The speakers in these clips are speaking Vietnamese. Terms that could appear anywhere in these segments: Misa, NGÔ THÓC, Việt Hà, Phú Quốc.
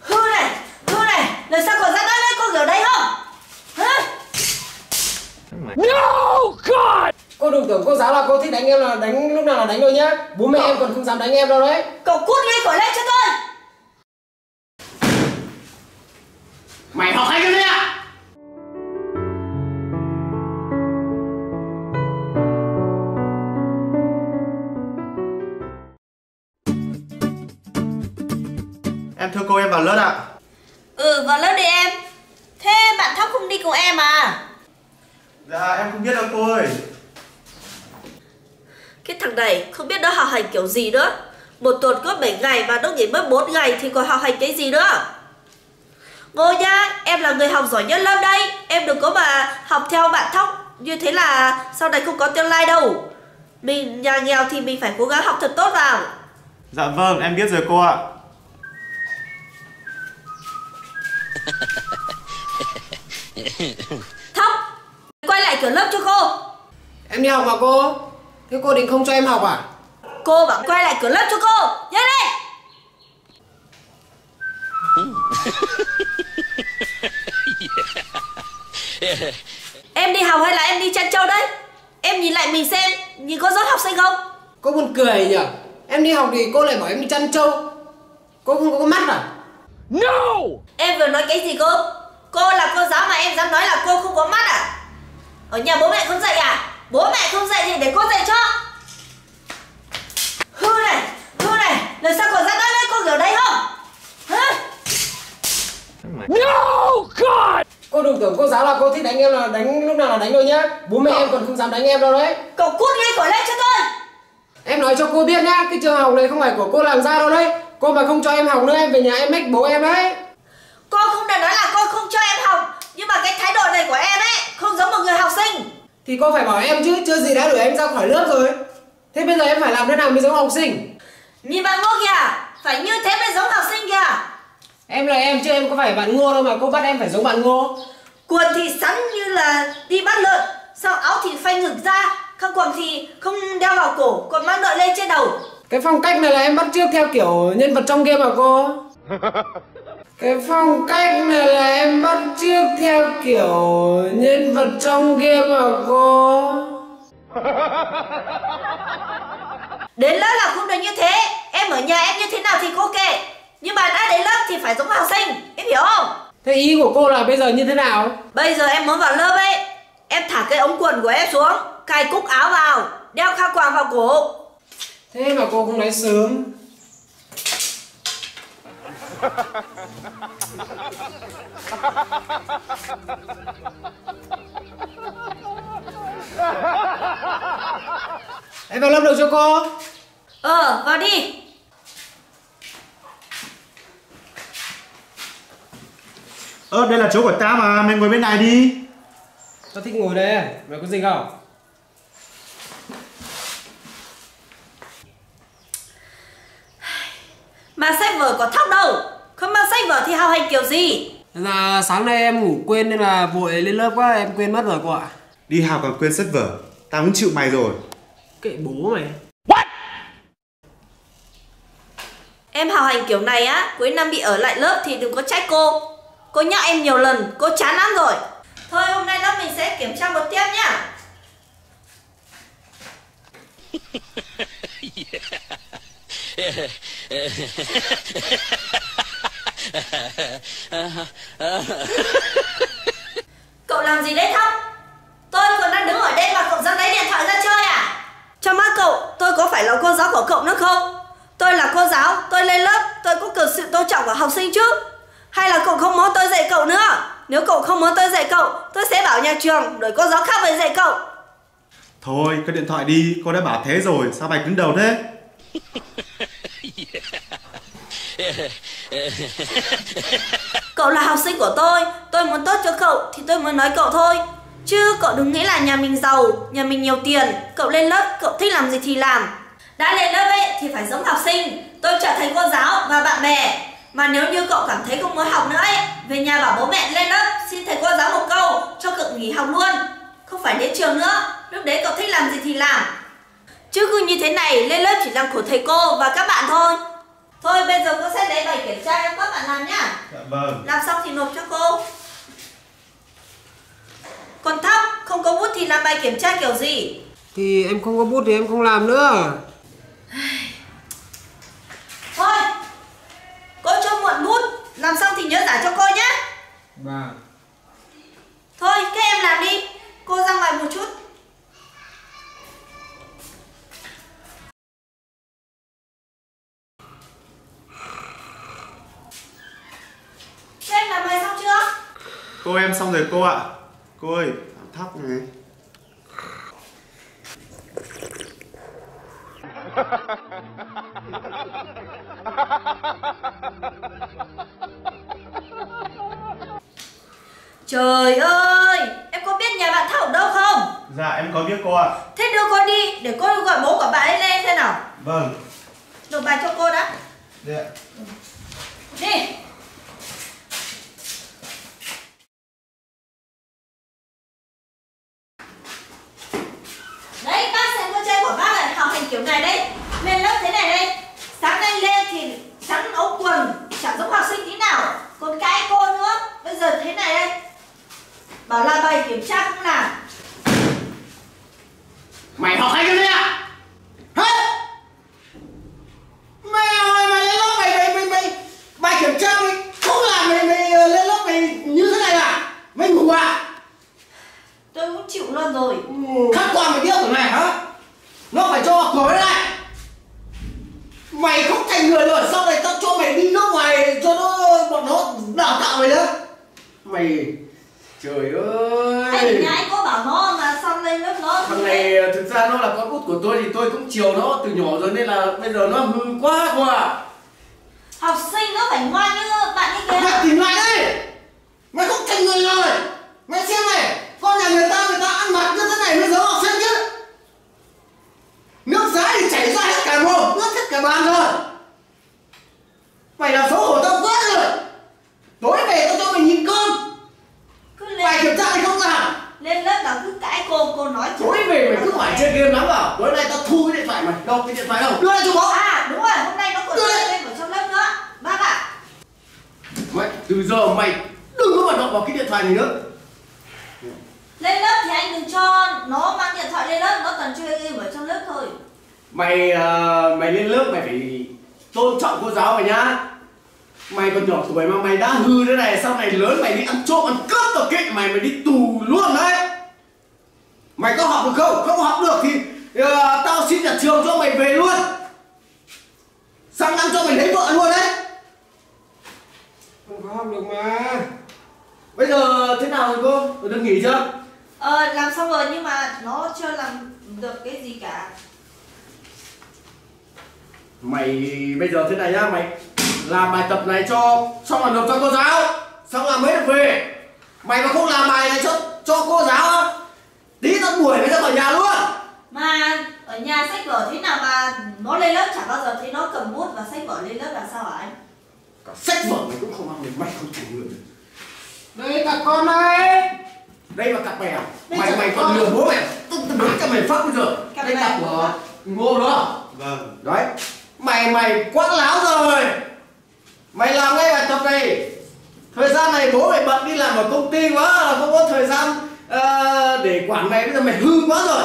Hư này, lần sau còn ra tay với cô ở đây không? Hả? No God! Cô đừng tưởng cô giáo là cô thích đánh em là đánh lúc nào là đánh đâu nhá. Bố mẹ em còn không dám đánh em đâu đấy. Cậu cút ngay khỏi đây cho tôi. Mày học hay cái đấy ạ? Em thưa cô, em vào lớp ạ. Ừ, vào lớp đi em. Thế bạn Thóc không đi cùng em à? Dạ em không biết đâu cô ơi. Cái thằng này không biết nó học hành kiểu gì nữa. Một tuần có 7 ngày mà nó nghỉ mất 4 ngày thì còn học hành cái gì nữa. Ngô nhá, em là người học giỏi nhất lớp đây. Em đừng có mà học theo bạn Thóc. Như thế là sau này không có tương lai đâu. Mình nhà nghèo thì mình phải cố gắng học thật tốt vào. Dạ vâng, em biết rồi cô ạ. Thóc, quay lại cửa lớp cho cô. Em đi học mà cô. Thế cô định không cho em học à? Cô bảo quay lại cửa lớp cho cô. Nhanh lên. Em đi học hay là em đi chăn trâu đấy? Em nhìn lại mình xem, nhìn có rớt học sinh không? Cô buồn cười nhỉ. Em đi học thì cô lại bảo em đi chăn trâu. Cô không có mắt à? No. Em vừa nói cái gì cô? Cô là cô giáo mà em dám nói là cô không có mắt à? Ở nhà bố mẹ không dạy à? Bố mẹ không dạy thì để cô dạy cho. Hư này, lần sau còn ra tay với cô ở đây không? Hả? No God! Cô đừng tưởng cô giáo là cô thích đánh em là đánh lúc nào là đánh đâu nhá. Bố mẹ em còn không dám đánh em đâu đấy. Cậu cút ngay khỏi đây cho tôi. Em nói cho cô biết nhá, cái trường học này không phải của cô làm ra đâu đấy. Cô mà không cho em học nữa em về nhà em mách bố em đấy. Cô không đã nói là cô không cho em học, nhưng mà cái thái độ này của em ấy không giống một người học sinh. Thì cô phải bảo em chứ, chưa gì đã đuổi em ra khỏi lớp rồi. Thế bây giờ em phải làm thế nào mới giống học sinh? Nhìn bạn Ngô kìa, phải như thế mới giống học sinh kìa. Em là em chứ em có phải bạn Ngô đâu mà cô bắt em phải giống bạn Ngô. Quần thì sắn như là đi bắt lợn, sau áo thì phanh ngực ra, khăn quàng thì không đeo vào cổ, còn mang đội lên trên đầu. Cái phong cách này là em bắt chước theo kiểu nhân vật trong game mà cô. Cái phong cách này là em bắt chước theo kiểu nhân vật trong game mà cô. Đến lớp là không được như thế. Em ở nhà em như thế nào thì cô kệ, nhưng mà đã đến lớp thì phải giống học sinh. Em hiểu không? Thế ý của cô là bây giờ như thế nào? Bây giờ em muốn vào lớp ấy, em thả cái ống quần của em xuống, cài cúc áo vào, đeo khăn quàng vào cổ. Thế mà cô không nói sớm. Em vào lớp được cho cô? Ờ, vào đi. Đây là chỗ của ta mà, mày ngồi bên này đi. Tao thích ngồi đây, mày có gì không? Mà sách vở có Thóc đâu. Không mang sách vở thì học hành kiểu gì? Là sáng nay em ngủ quên nên là vội lên lớp quá, em quên mất rồi cô ạ. Đi học còn quên sách vở, tao cũng chịu mày rồi. Kệ bố mày. What? Em học hành kiểu này á, cuối năm bị ở lại lớp thì đừng có trách cô. Cô nhắc em nhiều lần, cô chán lắm rồi. Thôi hôm nay lớp mình sẽ kiểm tra một tiếp nhá. Cậu làm gì đấy Thóc? Tôi còn đang đứng ở đây mà cậu dám lấy điện thoại ra chơi à? Trong mắt cậu, tôi có phải là cô giáo của cậu nữa không? Tôi là cô giáo, tôi lên lớp, tôi có cần sự tôn trọng của học sinh chứ. Hay là cậu không muốn tôi dạy cậu nữa? Nếu cậu không muốn tôi dạy cậu, tôi sẽ bảo nhà trường đổi cô giáo khác về dạy cậu. Thôi, cứ điện thoại đi, cô đã bảo thế rồi, sao mày cứng đầu thế? Cậu là học sinh của tôi muốn tốt cho cậu thì tôi muốn nói cậu thôi. Chứ cậu đừng nghĩ là nhà mình giàu, nhà mình nhiều tiền, cậu lên lớp, cậu thích làm gì thì làm. Đã lên lớp ấy thì phải giống học sinh, tôi trở thành cô giáo và bạn bè. Mà nếu như cậu cảm thấy không muốn học nữa ấy, về nhà bảo bố mẹ lên lớp, xin thầy cô giáo một câu, cho cậu nghỉ học luôn. Không phải đến trường nữa, lúc đấy cậu thích làm gì thì làm. Chứ cứ như thế này, lên lớp chỉ làm khổ thầy cô và các bạn thôi. Thôi bây giờ cô sẽ lấy bài kiểm tra cho các bạn làm nhá. Dạ vâng. Làm xong thì nộp cho cô. Còn Thóc không có bút thì làm bài kiểm tra kiểu gì? Thì em không có bút thì em không làm nữa. Thôi, cô cho mượn bút, làm xong thì nhớ giải cho cô nhé. Vâng. Thôi các em làm đi, cô ra ngoài một chút. Các em làm bài xong chưa? Cô em xong rồi cô ạ. Cô ơi, Thóc này. Trời ơi, em có biết nhà bạn Thóc đâu không? Dạ, em có biết cô ạ. Thế đưa con đi, để cô gọi bố của bạn ấy lên xem nào. Vâng. Nộp bài cho cô đã. Dạ. Đi. Đấy, bác xem con trai của bác là học hành kiểu này đấy. Lên lớp thế này đây. Sáng nay lên thì sẵn áo quần, chẳng giống học sinh tí nào. Còn cái cô nữa, bây giờ thế này đây. Bảo là bài kiểm tra cũng làm. Mày học hay cái gì ạ? Hết. Mày ơi, mày lên lớp mày bài kiểm tra mày không làm, mày lên lớp mày như thế này à? Mày ngủ à? Tôi cũng chịu luôn rồi. Khác qua mày biết rồi này hả? Nó phải cho học rồi đấy này. Mày không thành người rồi, sau này tao cho mày đi nước ngoài cho nó bọn nó đào tạo mày nữa. Mày trời ơi, anh nhái có bảo nó mà xong lên lớp nó thằng này thực ra nó là con út của tôi thì tôi cũng chiều nó từ nhỏ rồi nên là bây giờ nó hư quá cô ạ. Học sinh nó phải ngoan như bạn ấy kia. Mày tìm lại đi, mày không thành người rồi. Mày xem này, con nhà người ta ăn mặc như thế này mới giống học sinh chứ. Nước giá thì chảy ra hết cả mồm, nước hết cả bàn rồi. Mày là xấu hổ tao quá rồi. Tối về tao cho mày nhìn con. Bài kiểm tra thì không làm. Lên lớp là cứ cãi cô nói chứ. Tối về mày cứ hỏi chơi game lắm vào. Tối nay tao thu cái điện thoại mày. Đâu, cái điện thoại đâu? Đưa lại cho bố. À đúng rồi, hôm nay nó còn chơi game ở trong lớp nữa. Bác ạ. Mày, từ giờ mày đừng có hoạt động vào cái điện thoại này nữa. Lên lớp thì anh đừng cho nó mang điện thoại lên lớp, nó toàn chơi game ở trong lớp thôi. Mày lên lớp mày phải tôn trọng cô giáo mày nhá. Mày còn nhỏ tuổi mà mày đã hư thế này, sau này lớn mày đi ăn trộm ăn cướp tao kệ mày, mày đi tù luôn đấy. Mày có học được không? Không học được thì tao xin nhà trường cho mày về luôn. Sang năm cho mày lấy vợ luôn đấy. Không có học được mà. Bây giờ thế nào rồi cô? Được nghỉ chưa? Làm xong rồi nhưng mà nó chưa làm được cái gì cả. Mày bây giờ thế này nhá, mày làm bài tập này cho xong là nộp cho cô giáo, xong là mới được về. Mày mà không làm bài này cho cô giáo tí tận buổi mày ra khỏi nhà luôn. Mà ở nhà sách vở thế nào mà nó lên lớp chẳng bao giờ thấy nó cầm bút và sách vở lên lớp là sao hả anh? Cả sách vở mày cũng không ăn được, mày không chịu được. Đây cặp con này. Đây là cặp mèo. Mày còn lừa bố mày. Tao cho mày phát bây giờ. Đây cặp của Ngô đó. Vâng. Đấy. Mày quát láo rồi. Mày làm ngay bài tập này. Thời gian này bố mày bận đi làm ở công ty quá là không có thời gian để quản mày, bây giờ mày hư quá rồi.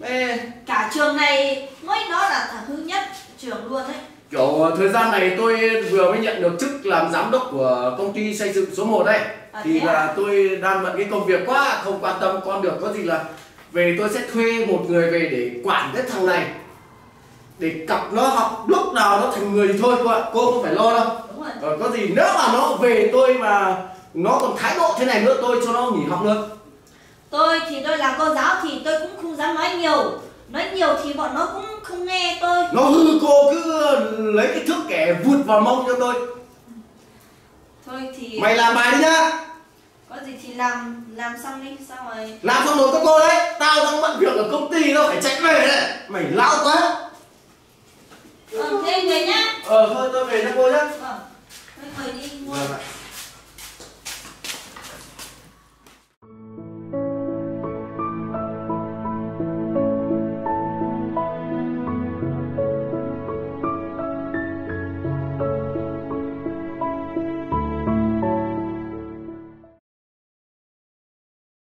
Mày... Cả trường này mỗi nó là thằng hư nhất trường luôn đấy. Kiểu thời gian này tôi vừa mới nhận được chức làm giám đốc của công ty xây dựng số 1 đấy. Thì là tôi đang bận cái công việc quá, không quan tâm con được. Có gì là về tôi sẽ thuê một người về để quản cái thằng này, để cặp nó học lúc nào nó thành người thì thôi cô ạ. Cô không phải lo đâu. Rồi, có gì nếu mà nó về tôi mà nó còn thái độ thế này nữa tôi cho nó nghỉ học luôn. Tôi thì tôi là cô giáo thì tôi cũng không dám nói nhiều. Nói nhiều thì bọn nó cũng không nghe tôi. Nó hư cô cứ lấy cái thước kẻ vụt vào mông cho tôi. Thôi thì... Mày làm bài đi nhá. Có gì thì làm xong đi, sao rồi... Làm xong rồi các cô đấy, tao đang bận việc ở công ty, tao phải chạy về đấy. Mày lao quá. Thế về nhá. Thôi tôi về cho cô nhá.